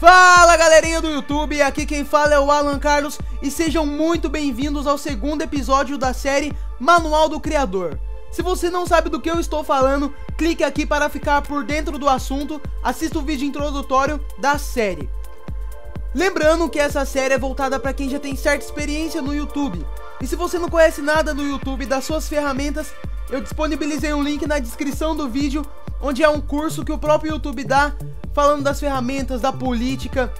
Fala galerinha do YouTube, aqui quem fala é o Alan Carlos e sejam muito bem-vindos ao segundo episódio da série Manual do Criador. Se você não sabe do que eu estou falando, clique aqui para ficar por dentro do assunto, assista o vídeo introdutório da série. Lembrando que essa série é voltada para quem já tem certa experiência no YouTube. E se você não conhece nada do YouTube e das suas ferramentas, eu disponibilizei um link na descrição do vídeo, onde é um curso que o próprio YouTube dá, falando das ferramentas, da política,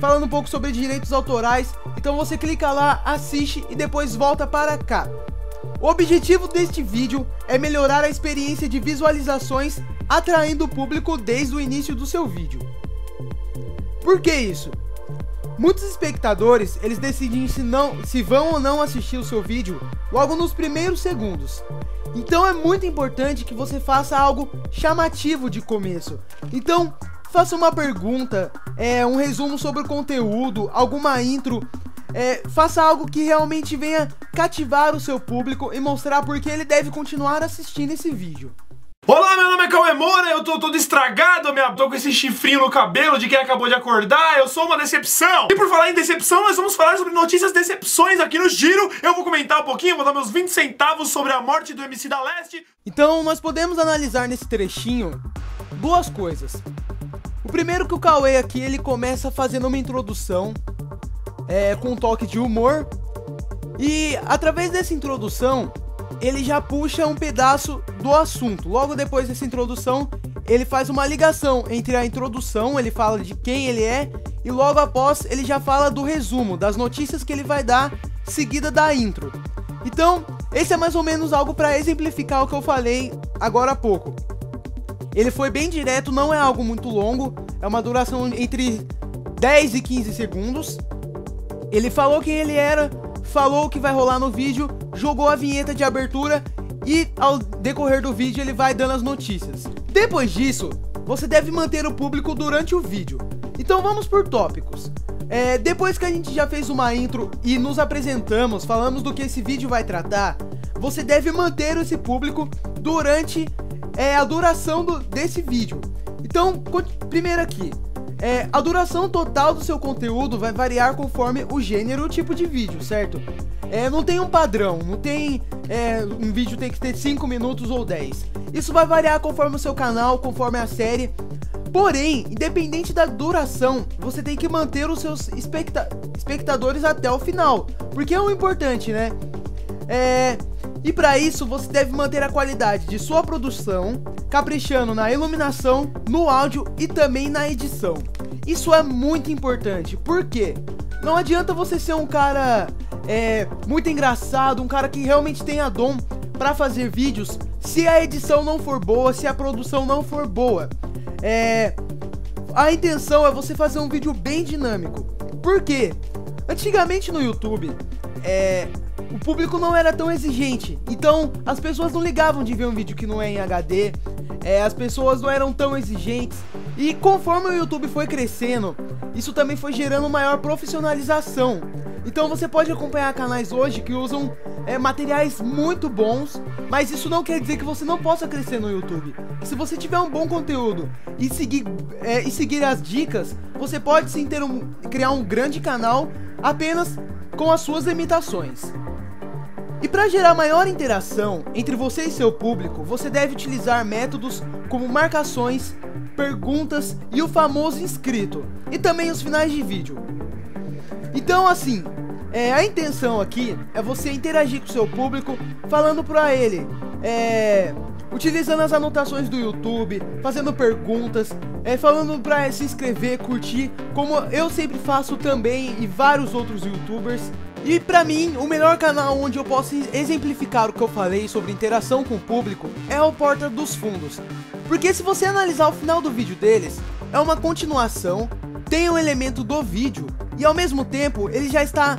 falando um pouco sobre direitos autorais. Então você clica lá, assiste e depois volta para cá. O objetivo deste vídeo é melhorar a experiência de visualizações, atraindo o público desde o início do seu vídeo. Por que isso? Muitos espectadores, eles decidem se vão ou não assistir o seu vídeo logo nos primeiros segundos. Então é muito importante que você faça algo chamativo de começo. Então, faça uma pergunta, um resumo sobre o conteúdo, alguma intro, faça algo que realmente venha cativar o seu público e mostrar por que ele deve continuar assistindo esse vídeo. Olá, meu nome é Cauê Moura, eu tô todo estragado, tô com esse chifrinho no cabelo de quem acabou de acordar, eu sou uma decepção. E por falar em decepção, nós vamos falar sobre notícias decepções aqui no Giro. Eu vou comentar um pouquinho, vou dar meus 20 centavos sobre a morte do MC da Leste. Então, nós podemos analisar nesse trechinho duas coisas. O primeiro, que o Cauê aqui, ele começa fazendo uma introdução com um toque de humor. E através dessa introdução, ele já puxa um pedaço do assunto. Logo depois dessa introdução, ele faz uma ligação entre a introdução, ele fala de quem ele é, e logo após ele já fala do resumo, das notícias que ele vai dar, seguida da intro. Então, esse é mais ou menos algo para exemplificar o que eu falei agora há pouco. Ele foi bem direto, não é algo muito longo, é uma duração entre 10 e 15 segundos. Ele falou quem ele era, falou o que vai rolar no vídeo, jogou a vinheta de abertura e ao decorrer do vídeo ele vai dando as notícias. Depois disso, você deve manter o público durante o vídeo. Então vamos por tópicos. Depois que a gente já fez uma intro e nos apresentamos, falamos do que esse vídeo vai tratar, você deve manter esse público durante a duração desse vídeo. Então, primeiro aqui, a duração total do seu conteúdo vai variar conforme o gênero e o tipo de vídeo, certo? Não tem um padrão, não tem um vídeo tem que ter 5 minutos ou 10. Isso vai variar conforme o seu canal, conforme a série. Porém, independente da duração, você tem que manter os seus espectadores até o final, porque é o importante, né? E para isso você deve manter a qualidade de sua produção, caprichando na iluminação, no áudio e também na edição. Isso é muito importante, porque não adianta você ser um cara muito engraçado, um cara que realmente tenha dom para fazer vídeos, se a edição não for boa, se a produção não for boa. A intenção é você fazer um vídeo bem dinâmico. Por quê? Antigamente no YouTube, o público não era tão exigente, então as pessoas não ligavam de ver um vídeo que não é em HD, as pessoas não eram tão exigentes. E conforme o YouTube foi crescendo, isso também foi gerando maior profissionalização. Então você pode acompanhar canais hoje que usam materiais muito bons, mas isso não quer dizer que você não possa crescer no YouTube. Se você tiver um bom conteúdo e seguir as dicas, você pode sim criar um grande canal apenas com as suas limitações. E para gerar maior interação entre você e seu público, você deve utilizar métodos como marcações, perguntas e o famoso inscrito, e também os finais de vídeo. Então assim, a intenção aqui é você interagir com o seu público, falando para ele, utilizando as anotações do YouTube, fazendo perguntas, falando para se inscrever, curtir, como eu sempre faço também e vários outros youtubers. E pra mim, o melhor canal onde eu posso exemplificar o que eu falei sobre interação com o público é o Porta dos Fundos. Porque se você analisar o final do vídeo deles, é uma continuação, tem um elemento do vídeo e ao mesmo tempo ele já está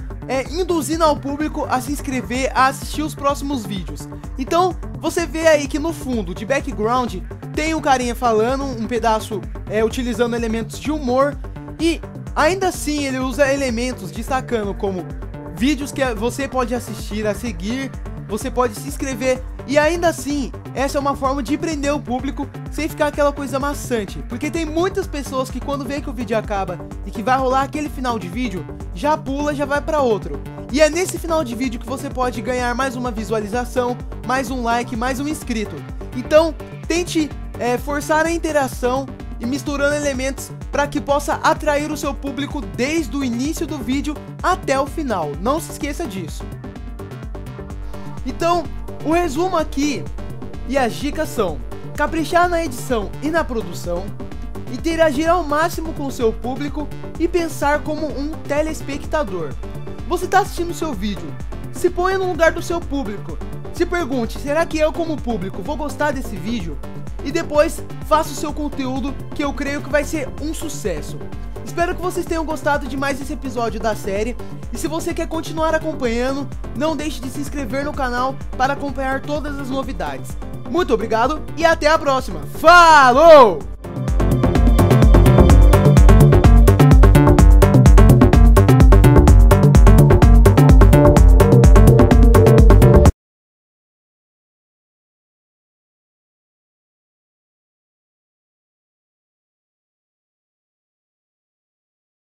induzindo ao público a se inscrever, a assistir os próximos vídeos. Então você vê aí que no fundo, de background, tem um carinha falando, um pedaço utilizando elementos de humor, e ainda assim ele usa elementos destacando como vídeos que você pode assistir a seguir, você pode se inscrever. E ainda assim, essa é uma forma de prender o público sem ficar aquela coisa maçante, porque tem muitas pessoas que quando vê que o vídeo acaba e que vai rolar aquele final de vídeo, já pula e já vai pra outro. E é nesse final de vídeo que você pode ganhar mais uma visualização, mais um like, mais um inscrito. Então, tente forçar a interação e misturando elementos para que possa atrair o seu público desde o início do vídeo até o final. Não se esqueça disso. Então, o resumo aqui e as dicas são: caprichar na edição e na produção, interagir ao máximo com o seu público e pensar como um telespectador. Você está assistindo o seu vídeo, se ponha no lugar do seu público, se pergunte, será que eu como público vou gostar desse vídeo? E depois faça o seu conteúdo, que eu creio que vai ser um sucesso. Espero que vocês tenham gostado de mais esse episódio da série, e se você quer continuar acompanhando, não deixe de se inscrever no canal para acompanhar todas as novidades. Muito obrigado e até a próxima. Falou!